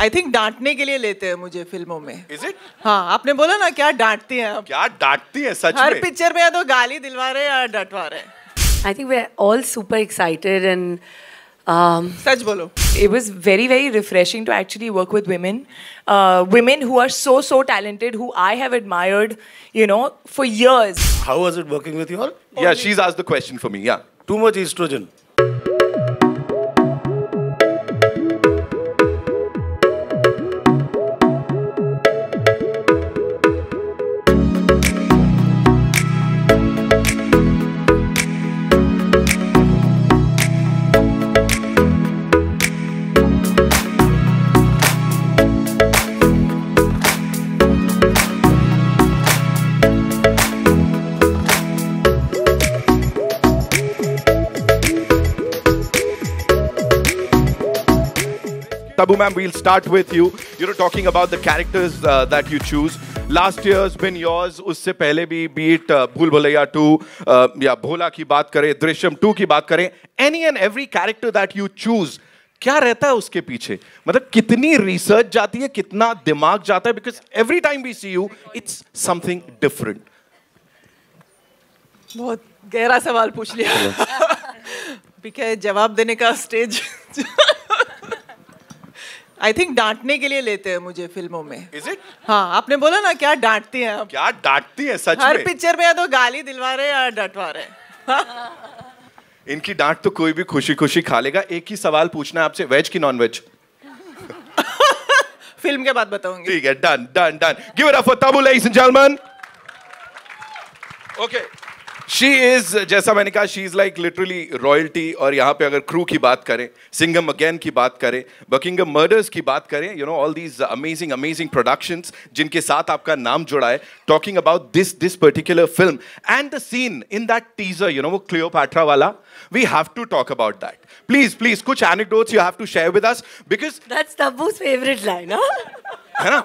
I think डांटने के लिए लेते हैं मुझे फिल्मों में. Is it? हाँ, आपने बोला ना क्या डांटती हैं आप? क्या डांटती हैं सच में? हर पिक्चर में या तो गाली दिलवा रहे हैं या डांटवा रहे हैं. I think we're all super excited and सच बोलो. It was very refreshing to actually work with women, who are so talented, who I have admired, you know, for years. How was it working with you all? Only. Yeah, she's asked the question for me. Yeah, too much estrogen. Tabu ma'am, we'll start with you. You know, talking about the characters that you choose. Last year's been yours. उससे पहले भी beat Bhool Bhulaiya 2 या भोला की बात करें, दृश्यम 2 की बात करें. Any and every character that you choose, क्या रहता है उसके पीछे? मतलब कितनी research जाती है, कितना दिमाग जाता है? Because every time we see you, it's something different. बहुत गहरा सवाल पूछ लिया. बिके जवाब देने का stage. I think डांटने के लिए लेते हैं मुझे फिल्मों में. Is it? हाँ, आपने बोला ना क्या डांटती हैं आप? क्या डांटती हैं सच में? हर पिक्चर में या तो गाली दिलवा रहे हैं या डांटवा रहे हैं. इनकी डांट तो कोई भी खुशी-खुशी खा लेगा. एक ही सवाल पूछना है आपसे, वेज की नॉनवेज? फिल्म के बाद बताऊंगी. ठीक है, done. Give it up for Tabu, ladies and gentlemen. Okay. She is, जैसा मैंने कहा, she is like literally royalty. और यहाँ पे अगर crew की बात करें, Singham again की बात करें, Buckingham murders की बात करें, you know all these amazing productions जिनके साथ आपका नाम जुड़ा है. Talking about this particular film and the scene in that teaser, you know वो Cleopatra वाला, we have to talk about that. Please कुछ anecdotes you have to share with us because that's Tabu's favorite line, huh? है ना?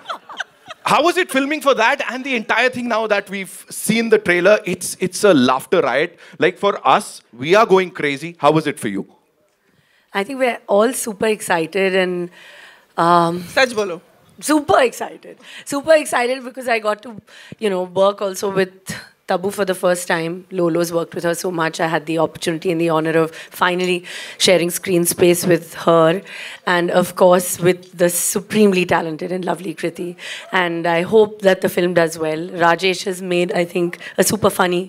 How was it filming for that and the entire thing now that we've seen the trailer? It's a laughter riot. Like for us, we are going crazy. How was it for you? I think we're all super excited and सच बोलो. Super excited because I got to, you know, work also with Tabu for the first time. Lolo's worked with her so much. I had the opportunity and the honor of finally sharing screen space with her, and of course with the supremely talented and lovely Kriti. And I hope that the film does well. Rajesh has made, I think, a super funny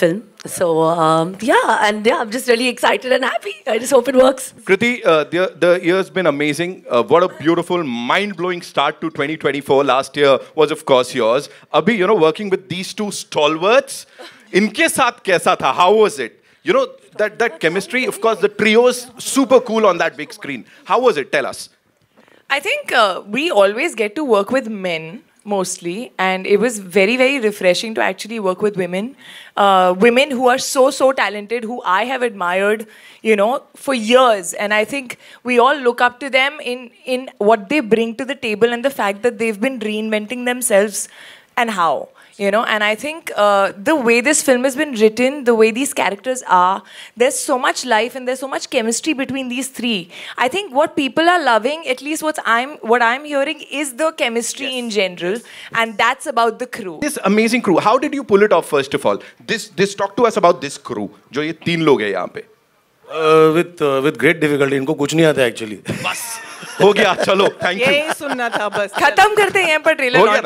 film. So yeah, I'm just really excited and happy. I just hope it works. Kriti, the year's been amazing. What a beautiful, mind-blowing start to 2024. Last year was, of course, yours. Abhi, you know, working with these two stalwarts, इनके साथ कैसा था? How was it? You know that chemistry. Of course, the trio's super cool on that big screen. How was it? Tell us. I think we always get to work with men. Mostly, and it was very refreshing to actually work with women, who are so talented, who I have admired, you know, for years. And I think we all look up to them in what they bring to the table and the fact that they've been reinventing themselves and how. You know, and I think the way this film has been written, the way these characters are, there's so much life and there's so much chemistry between these three. I think what people are loving, at least what I'm hearing, is the chemistry in general, and that's about the crew. This amazing crew. How did you pull it off? First of all, this talk to us about this crew. जो ये तीन लोग हैं यहाँ पे. With great difficulty. इनको कुछ नहीं आता actually. बस हो गया. चलो. Thank you. यही सुनना था बस. खत्म करते हैं पर trailer.